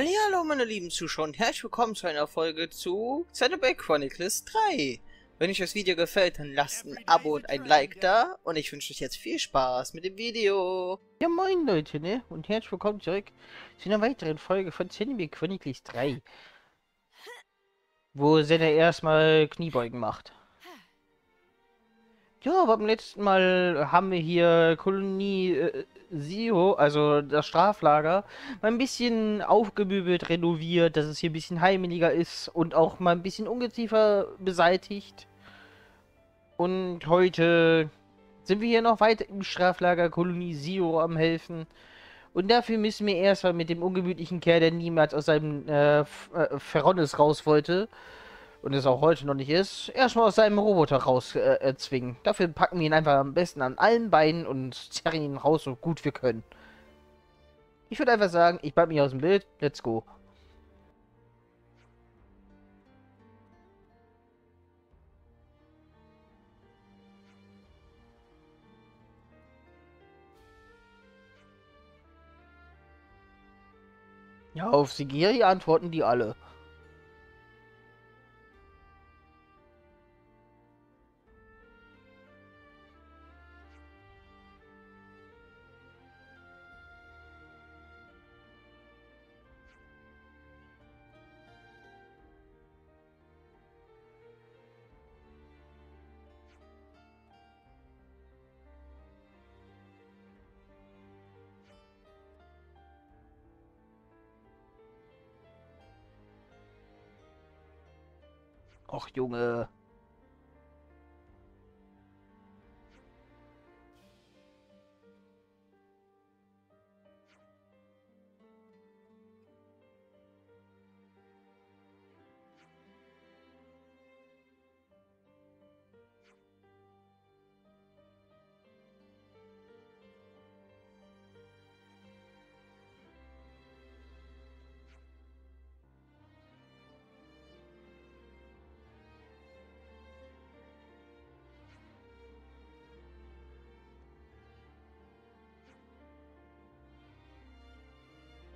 Hallo meine lieben Zuschauer und herzlich willkommen zu einer Folge zu Xenoblade Chronicles 3. Wenn euch das Video gefällt, dann lasst ein Abo und ein Like da und ich wünsche euch jetzt viel Spaß mit dem Video. Ja moin Leute, ne? Und herzlich willkommen zurück zu einer weiteren Folge von Xenoblade Chronicles 3. Wo Xenoblade erstmal Kniebeugen macht. Ja, beim letzten Mal haben wir hier Kolonie Sio, also das Straflager, mal ein bisschen aufgebügelt, renoviert, dass es hier ein bisschen heimeliger ist und auch mal ein bisschen Ungeziefer beseitigt. Und heute sind wir hier noch weiter im Straflager Kolonie Sio am helfen. Und dafür müssen wir erstmal mit dem ungemütlichen Kerl, der niemals aus seinem Ferronis raus wollte, und es auch heute noch nicht ist, erstmal aus seinem Roboter raus zwingen. Dafür packen wir ihn einfach am besten an allen Beinen und zerren ihn raus, so gut wir können. Ich würde einfach sagen, ich bleib mich aus dem Bild. Let's go. Ja, auf Sigiri antworten die alle. Och, Junge.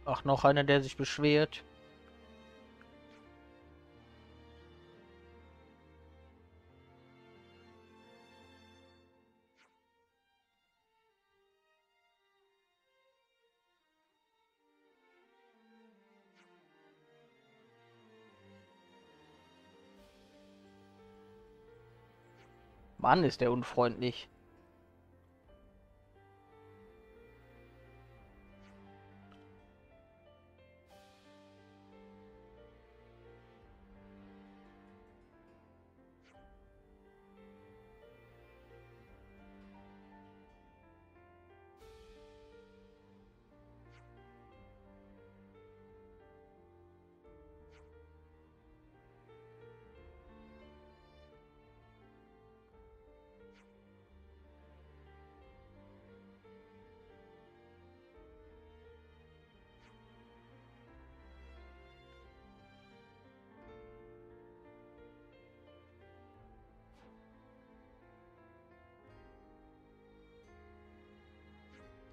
Ach, noch einer, der sich beschwert. Mann, ist der unfreundlich.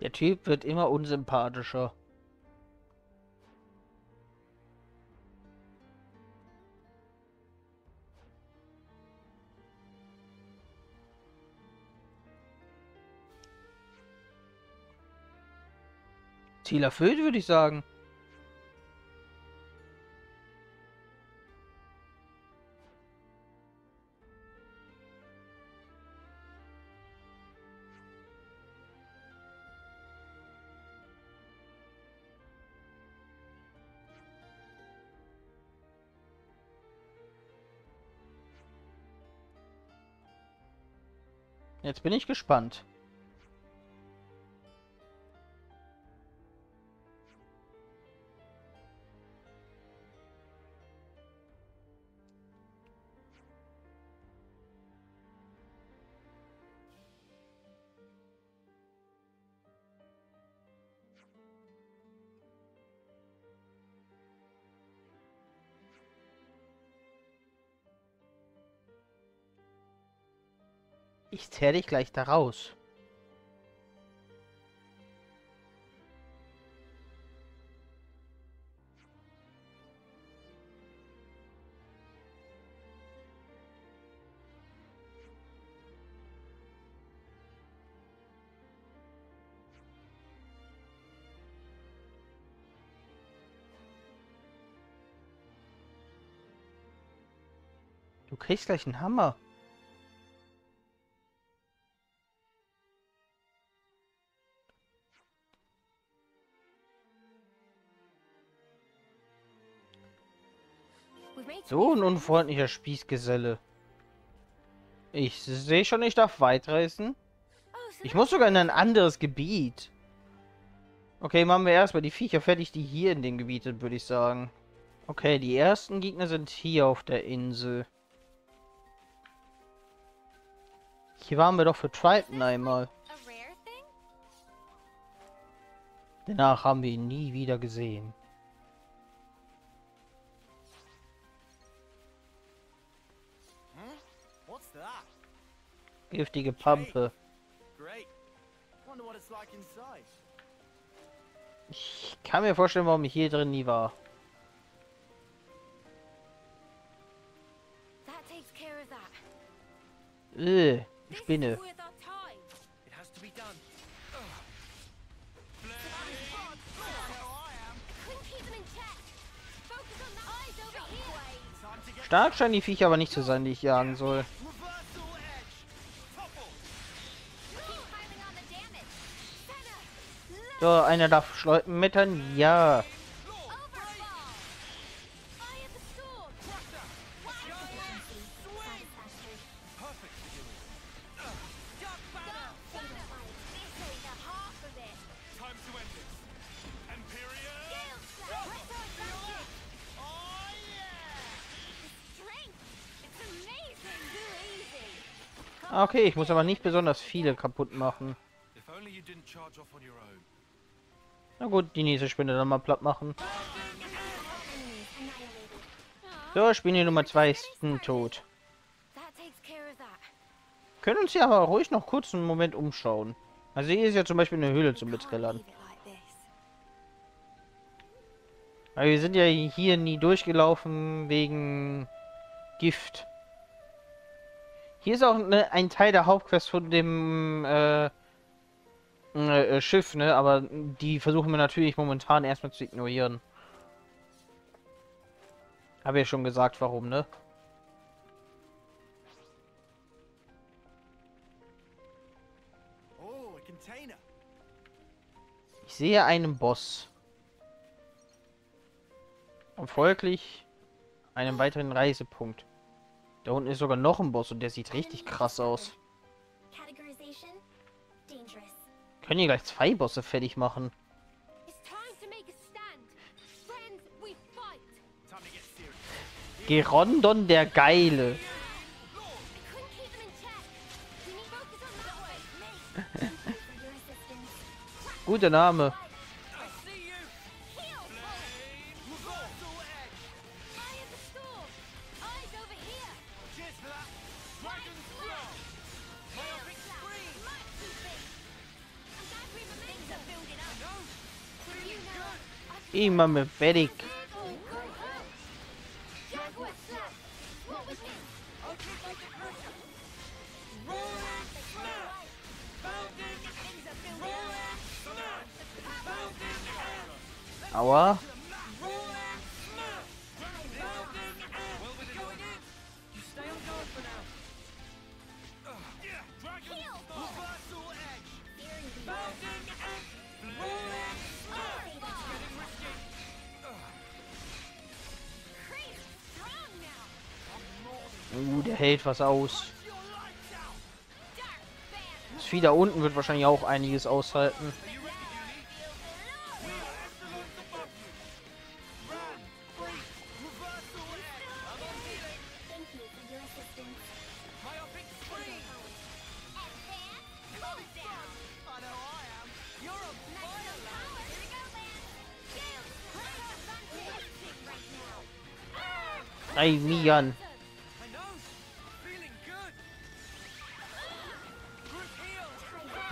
Der Typ wird immer unsympathischer. Ziel erfüllt, würde ich sagen. Jetzt bin ich gespannt. Ich zerre dich gleich da raus. Du kriegst gleich einen Hammer. So ein unfreundlicher Spießgeselle. Ich sehe schon, ich darf weit reisen. Ich muss sogar in ein anderes Gebiet. Okay, machen wir erstmal die Viecher fertig, die hier in dem Gebiet sind, würde ich sagen. Okay, die ersten Gegner sind hier auf der Insel. Hier waren wir doch für Tripon einmal. Danach haben wir ihn nie wieder gesehen. Giftige Pampe. Ich kann mir vorstellen, warum ich hier drin nie war. Spinne. Stark scheinen die Viecher aber nicht zu sein, die ich jagen soll. So, einer darf Schleupen mettern, ja. Okay, ich muss aber nicht besonders viele kaputt machen. Na gut, die nächste Spinne dann mal platt machen. So, Spinne Nummer 2 ist tot. Können uns ja aber ruhig noch kurz einen Moment umschauen. Also hier ist ja zum Beispiel eine Höhle zum Beträllern. Aber wir sind ja hier nie durchgelaufen wegen Gift. Hier ist auch ein Teil der Hauptquest von dem Schiff, ne? Aber die versuchen wir natürlich momentan erstmal zu ignorieren. Habe ja schon gesagt, warum, ne? Ich sehe einen Boss. Und folglich einen weiteren Reisepunkt. Da unten ist sogar noch ein Boss und der sieht richtig krass aus. Können hier gleich 2 Bosse fertig machen. Gerondon der Geile. Guter Name. Immer mit fertig. Aua. Der hält was aus. Das Vieh da unten wird wahrscheinlich auch einiges aushalten. Ei, Mian.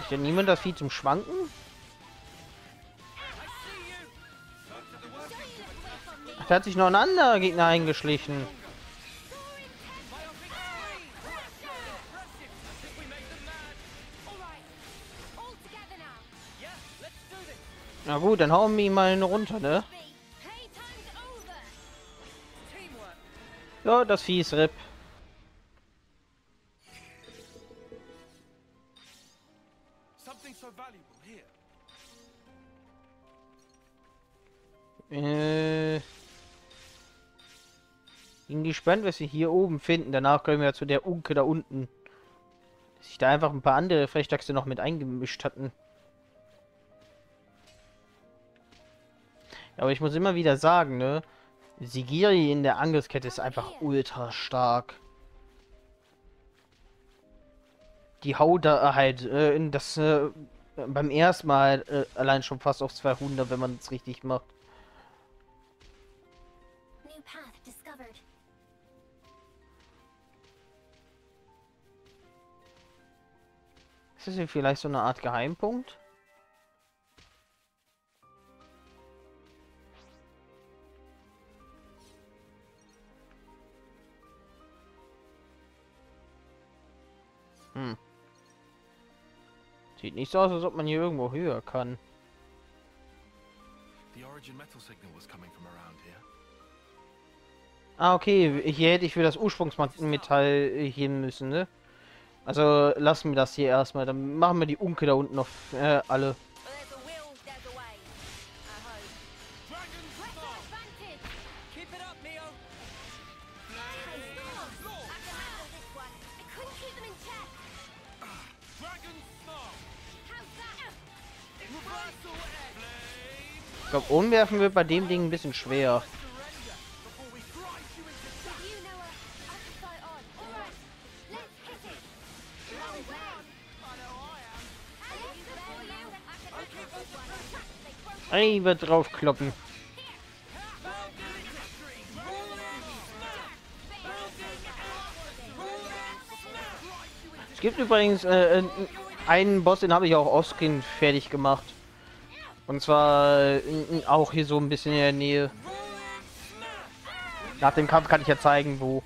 Ist denn niemand das Vieh zum Schwanken? Ach, da hat sich noch ein anderer Gegner eingeschlichen. Na gut, dann hauen wir ihn mal runter, ne? Ja, das Vieh ist RIP. Bin gespannt, was wir hier oben finden. Danach können wir ja zu der Unke da unten. Dass sich da einfach ein paar andere Frechdachse noch mit eingemischt hatten. Aber ich muss immer wieder sagen, ne? Sigiri in der Angriffskette ist einfach ultra stark. Die haut da halt in das beim ersten Mal allein schon fast auf 200, wenn man es richtig macht. Ist das hier vielleicht so eine Art Geheimpunkt? Hm. Sieht nicht so aus, als ob man hier irgendwo höher kann. Ah, okay. Hier hätte ich für das Ursprungsmetall hin müssen, ne? Also lassen wir das hier erstmal. Dann machen wir die Unke da unten auf alle. Ich glaube, umwerfen wird bei dem Ding ein bisschen schwer. Einmal drauf kloppen. Es gibt übrigens einen Boss, den habe ich auch offscreen fertig gemacht. Und zwar auch hier so ein bisschen in der Nähe. Nach dem Kampf kann ich ja zeigen, wo.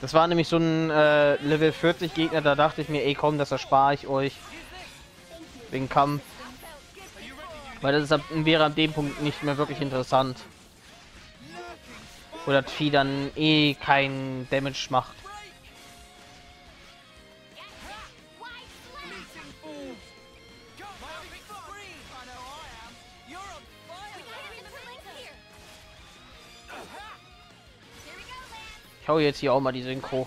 Das war nämlich so ein Level 40 Gegner, da dachte ich mir, ey komm, das erspare ich euch. Den Kampf. Weil das ist wäre an dem Punkt nicht mehr wirklich interessant. Oder das Vieh dann eh keinen Damage macht. Ich hau jetzt hier auch mal die Synchro.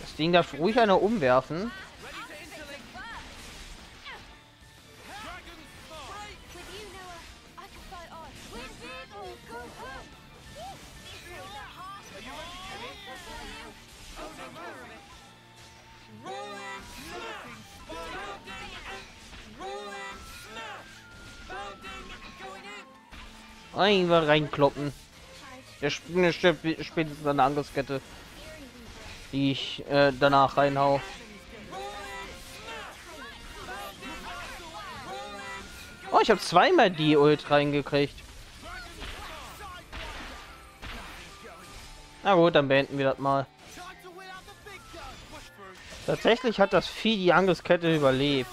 Das Ding darf ruhig einer umwerfen. Einmal reinkloppen. Der stirbt spätestens an der Angriffskette, die ich danach reinhau. Oh, ich habe zweimal die Ult reingekriegt. Na gut, dann beenden wir das mal. Tatsächlich hat das Vieh die Angriffskette überlebt.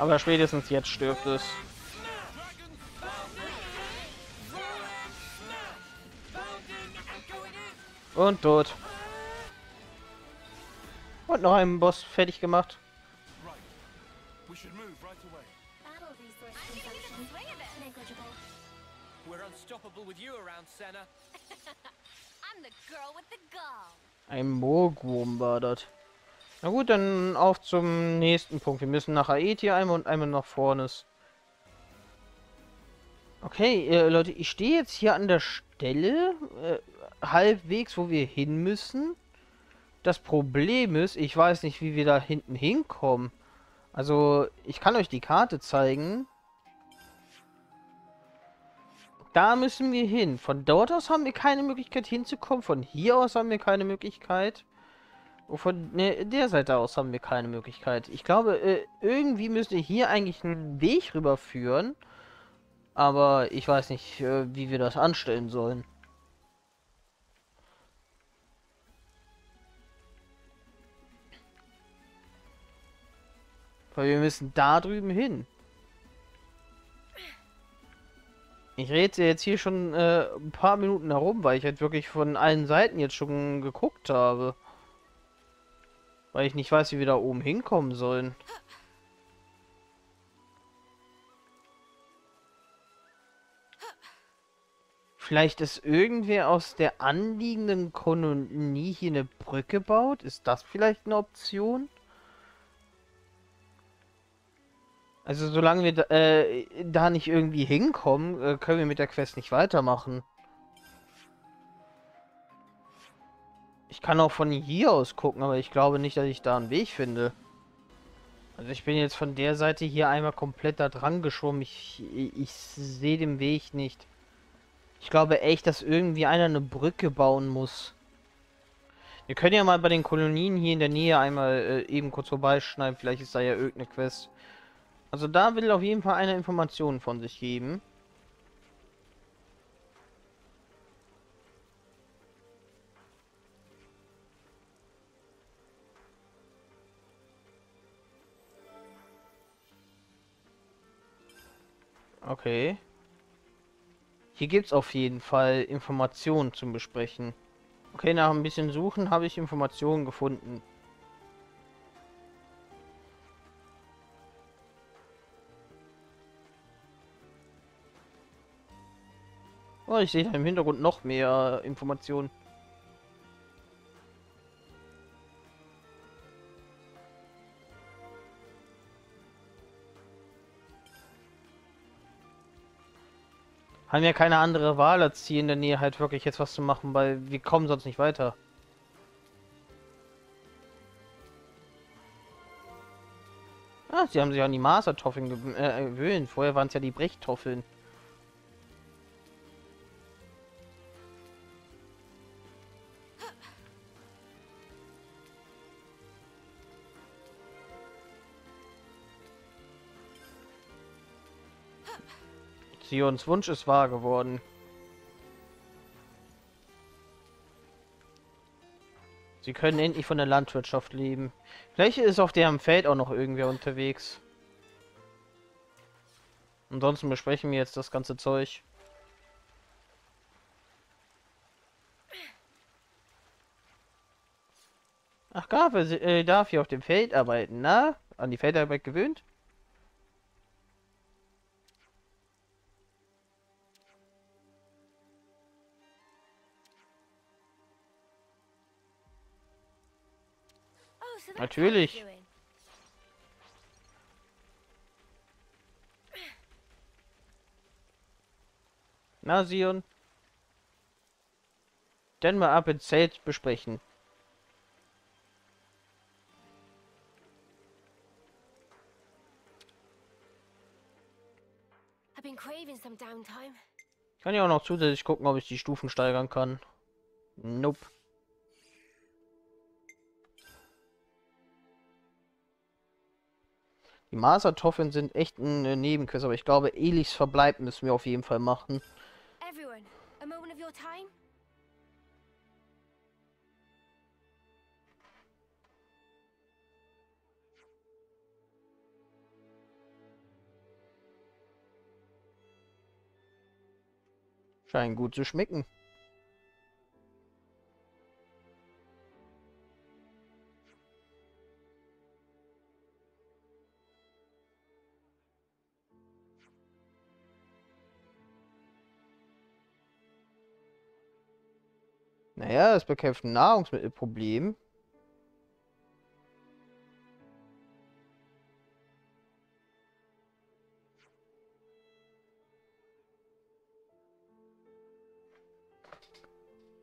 Aber spätestens jetzt stirbt es. Und tot. Und noch einen Boss fertig gemacht. Ein Morgwurm war das. Na gut, dann auf zum nächsten Punkt. Wir müssen nach Aetia einmal nach vorne. Okay, Leute, ich stehe jetzt hier an der Stelle, halbwegs, wo wir hin müssen. Das Problem ist, ich weiß nicht, wie wir da hinten hinkommen. Also, ich kann euch die Karte zeigen. Da müssen wir hin. Von dort aus haben wir keine Möglichkeit hinzukommen. Von hier aus haben wir keine Möglichkeit. Und von der Seite aus haben wir keine Möglichkeit. Ich glaube, irgendwie müsste hier eigentlich einen Weg rüberführen. Aber ich weiß nicht, wie wir das anstellen sollen. Weil wir müssen da drüben hin. Ich rede jetzt hier schon ein paar Minuten herum, weil ich halt wirklich von allen Seiten jetzt schon geguckt habe. Weil ich nicht weiß, wie wir da oben hinkommen sollen. Vielleicht ist irgendwer aus der anliegenden Kolonie hier eine Brücke baut. Ist das vielleicht eine Option? Also solange wir da nicht irgendwie hinkommen, können wir mit der Quest nicht weitermachen. Ich kann auch von hier aus gucken, aber ich glaube nicht, dass ich da einen Weg finde. Also ich bin jetzt von der Seite hier einmal komplett da dran geschwommen. Ich sehe den Weg nicht. Ich glaube echt, dass irgendwie einer eine Brücke bauen muss. Wir können ja mal bei den Kolonien hier in der Nähe einmal eben kurz vorbeischneiden. Vielleicht ist da ja irgendeine Quest. Also da will auf jeden Fall einer Informationen von sich geben. Okay. Hier gibt es auf jeden Fall Informationen zum Besprechen. Okay, nach ein bisschen Suchen habe ich Informationen gefunden. Oh, ich sehe da im Hintergrund noch mehr Informationen. Haben ja keine andere Wahl, als hier in der Nähe halt wirklich jetzt was zu machen, weil wir kommen sonst nicht weiter. Ah, sie haben sich an die Mastertoffeln gewöhnt. Vorher waren es ja die Brechtoffeln. Sions Wunsch ist wahr geworden. Sie können endlich von der Landwirtschaft leben. Vielleicht ist auf deren Feld auch noch irgendwer unterwegs. Ansonsten besprechen wir jetzt das ganze Zeug. Ach, darf hier auf dem Feld arbeiten, na? An die Feldarbeit gewöhnt? Natürlich. Na, Sion. Dann mal ab ins Zelt besprechen. Ich kann ja auch noch zusätzlich gucken, ob ich die Stufen steigern kann. Nope. Die Marsantoffeln sind echt eine Nebenquest, aber ich glaube, Elis Verbleib müssen wir auf jeden Fall machen. Scheint gut zu schmecken. Naja, es bekämpft ein Nahrungsmittelproblem.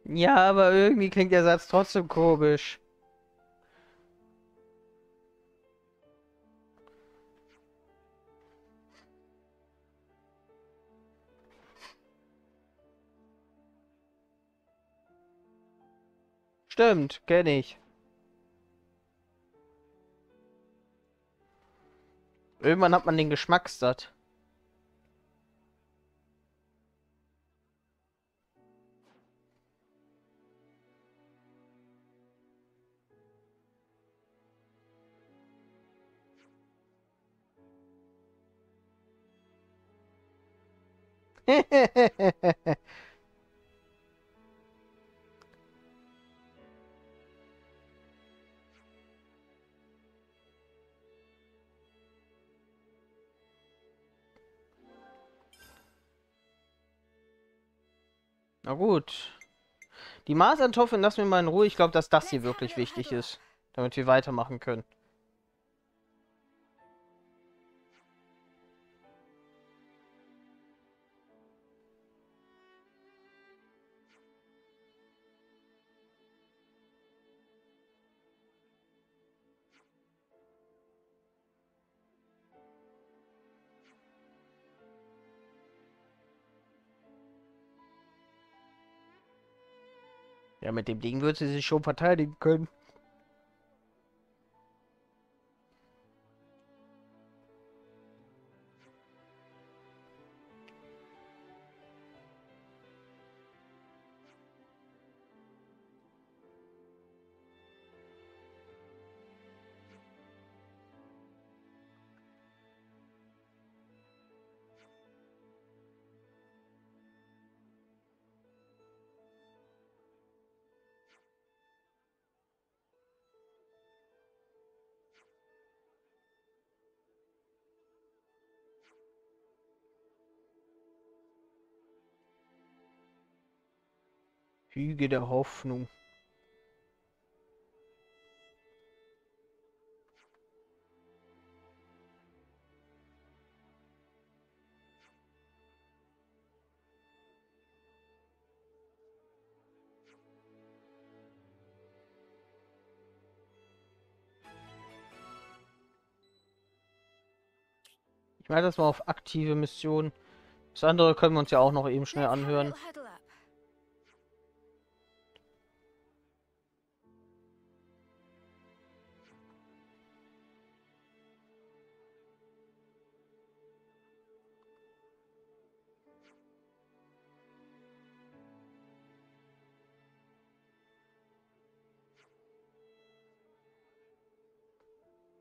Ja, aber irgendwie klingt der Satz trotzdem komisch. Stimmt, kenne ich. Irgendwann hat man den Geschmack satt. Na gut. Die Marsantoffeln lassen wir mal in Ruhe. Ich glaube, dass das hier wirklich wichtig ist, damit wir weitermachen können. Ja, mit dem Ding würde sie sich schon verteidigen können. Hüge der Hoffnung. Ich mache das mal auf aktive Missionen. Das andere können wir uns ja auch noch eben schnell anhören.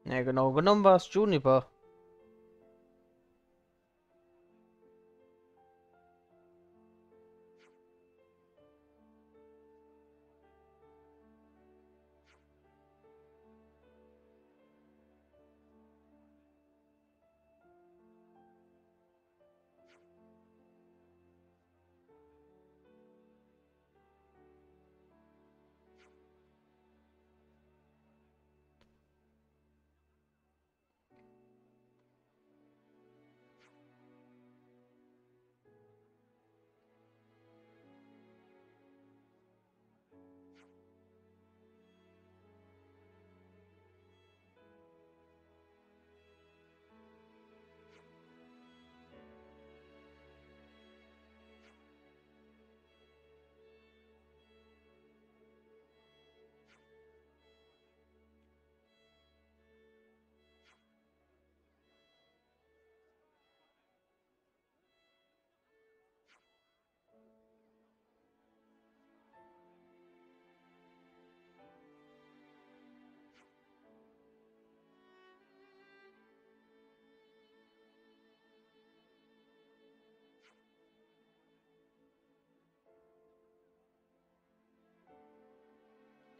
Ja, genau genommen war es Juniper.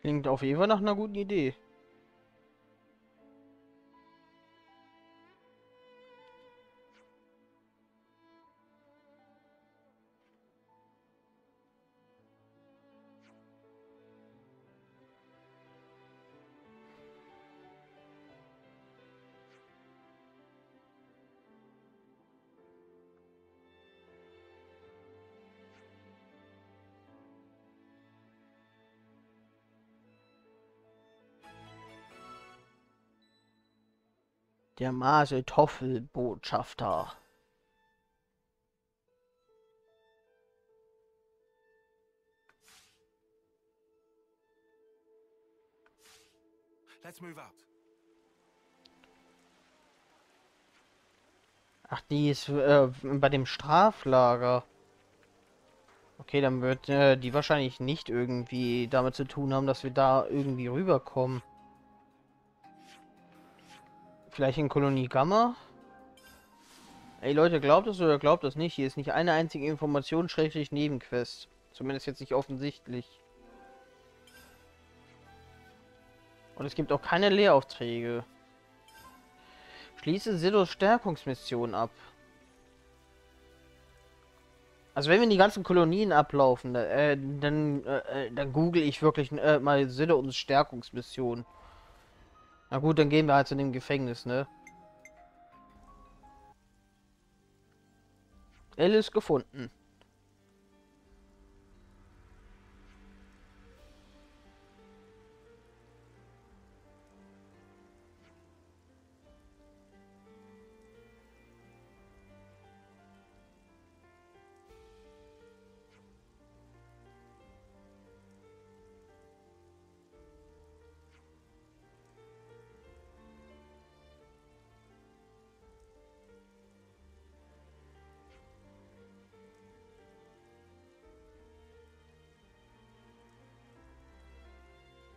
Klingt auf jeden Fall nach einer guten Idee. Der Mastertoffelbotschafter. Let's move out. Ach, die ist bei dem Straflager. Okay, dann wird die wahrscheinlich nicht irgendwie damit zu tun haben, dass wir da irgendwie rüberkommen. Vielleicht in Kolonie Gamma? Ey Leute, glaubt es oder glaubt es nicht? Hier ist nicht eine einzige Information, schrägstrich Nebenquest. Zumindest jetzt nicht offensichtlich. Und es gibt auch keine Lehraufträge. Schließe Siddos Stärkungsmission ab. Also wenn wir in die ganzen Kolonien ablaufen, dann google ich wirklich mal Siddos Stärkungsmission. Na gut, dann gehen wir halt zu dem Gefängnis, ne? Alice gefunden.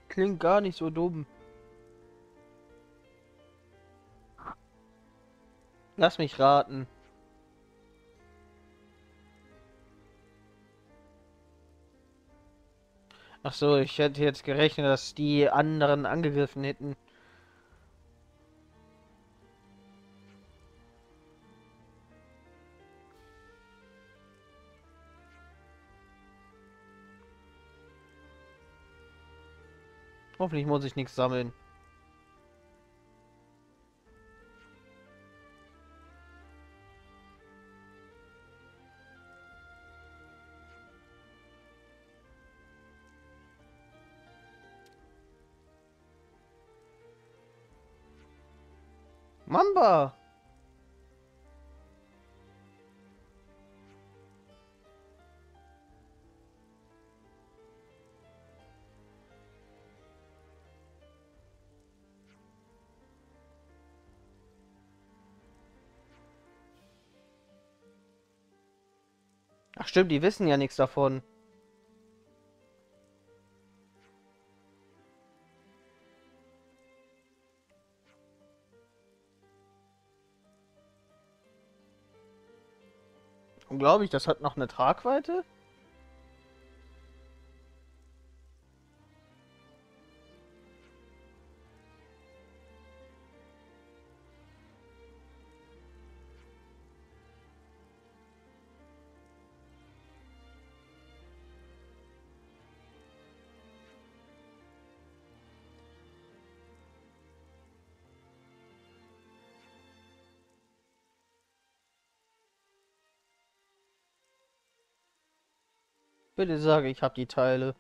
Klingt gar nicht so dumm. Lass mich raten. Ach so, ich hätte jetzt gerechnet, dass die anderen angegriffen hätten. Hoffentlich muss ich nichts sammeln. Mamba! Ach stimmt, die wissen ja nichts davon. Und glaube ich, das hat noch eine Tragweite? Bitte sage, ich habe die Teile.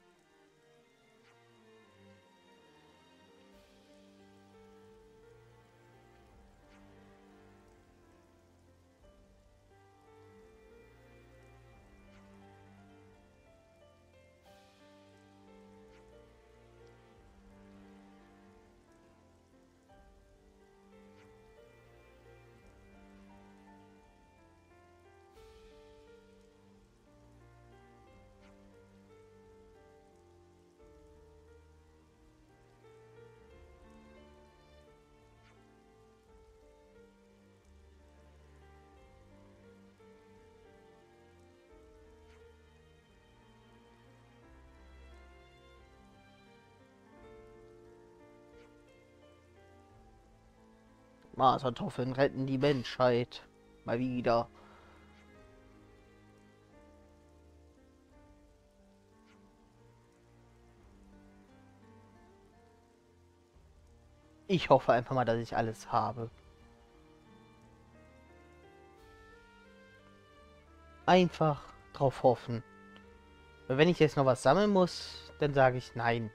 Mastertoffeln retten die Menschheit. Mal wieder. Ich hoffe einfach mal, dass ich alles habe. Einfach drauf hoffen. Und wenn ich jetzt noch was sammeln muss, dann sage ich nein.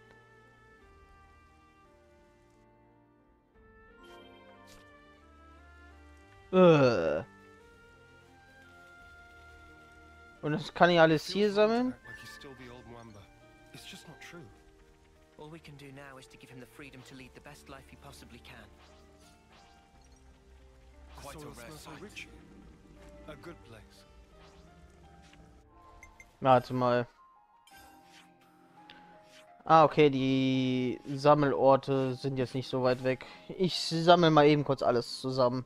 Und das kann ich alles hier sammeln? All we can do now is to give him the freedom to lead the best life he possibly can. Quite a rare sight. A good place. Warte mal. Ah, okay, die Sammelorte sind jetzt nicht so weit weg. Ich sammle mal eben kurz alles zusammen.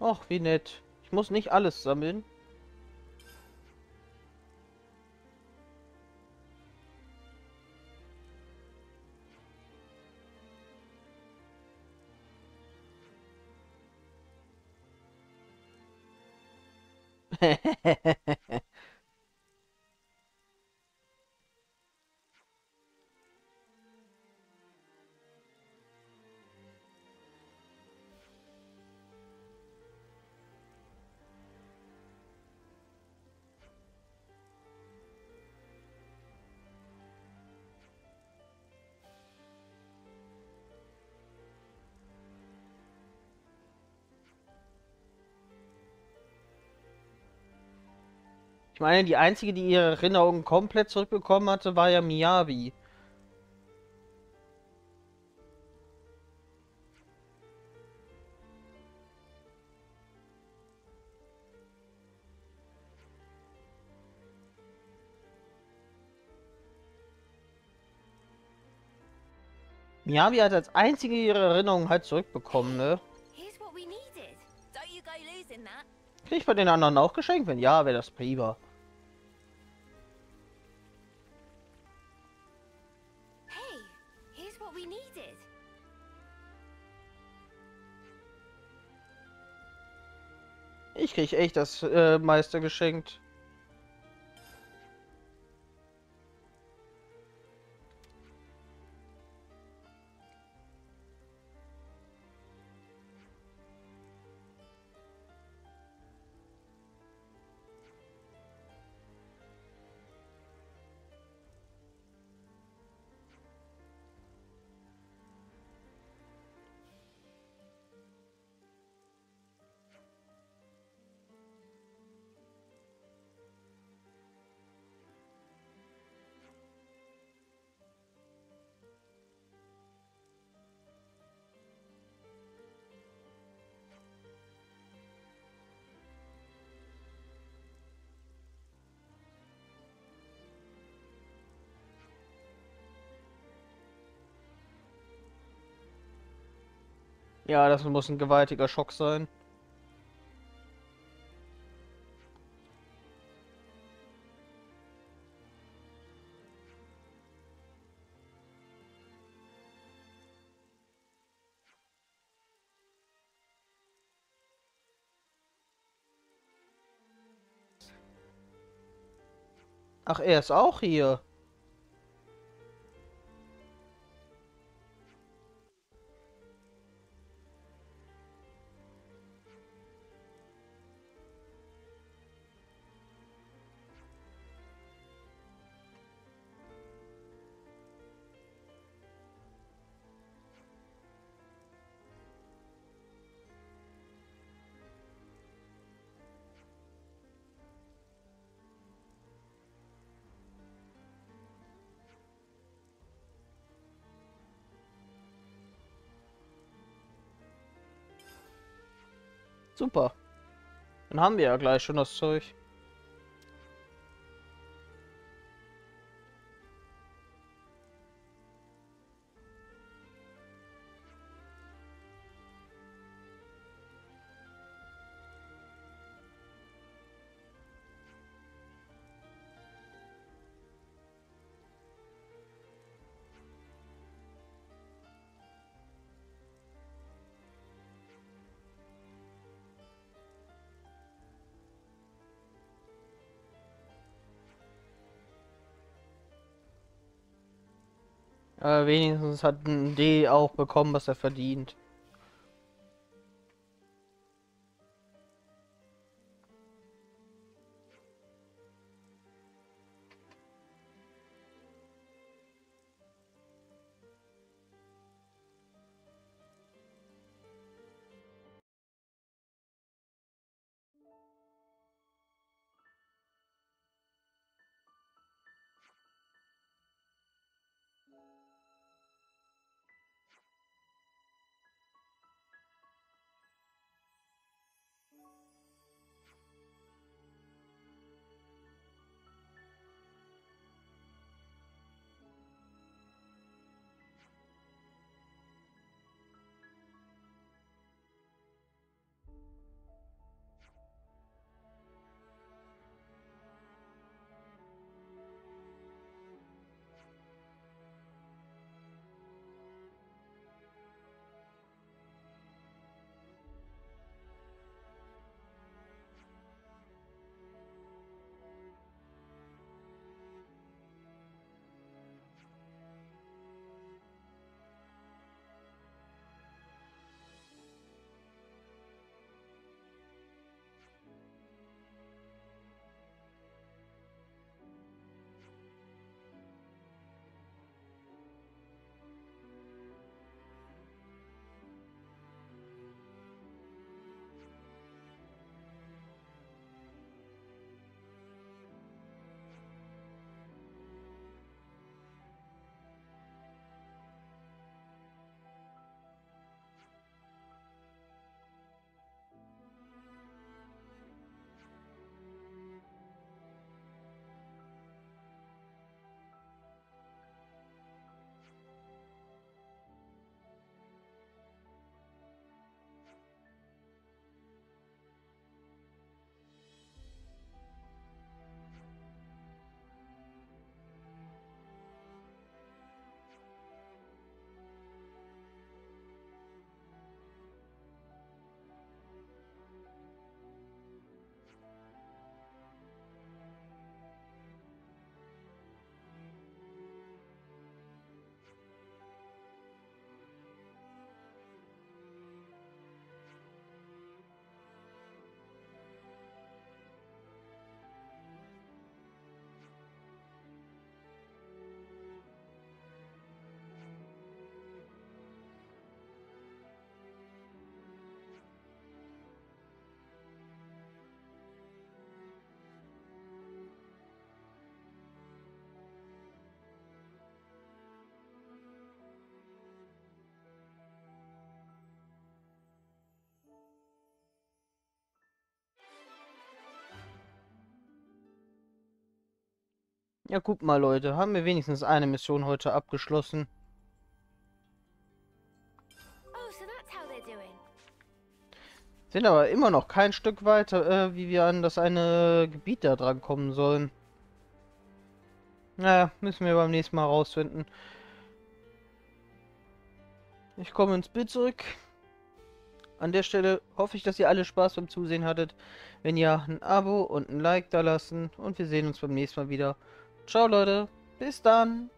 Och, wie nett. Ich muss nicht alles sammeln. Ich meine, die einzige, die ihre Erinnerungen komplett zurückbekommen hatte, war ja Miyabi. Miyabi hat als einzige ihre Erinnerungen halt zurückbekommen, ne? Krieg ich von den anderen auch geschenkt? Wenn ja, wäre das prima. Ich krieg echt das meiste geschenkt. Ja, das muss ein gewaltiger Schock sein. Ach, er ist auch hier. Super. Dann haben wir ja gleich schon das Zeug. Wenigstens hat ein D auch bekommen, was er verdient. Ja, guck mal, Leute. Haben wir wenigstens eine Mission heute abgeschlossen. Sind aber immer noch kein Stück weiter, wie wir an das eine Gebiet da dran kommen sollen. Naja, müssen wir beim nächsten Mal rausfinden. Ich komme ins Bild zurück. An der Stelle hoffe ich, dass ihr alle Spaß beim Zusehen hattet. Wenn ja, ein Abo und ein Like da lassen. Und wir sehen uns beim nächsten Mal wieder. Ciao, Leute. Bis dann.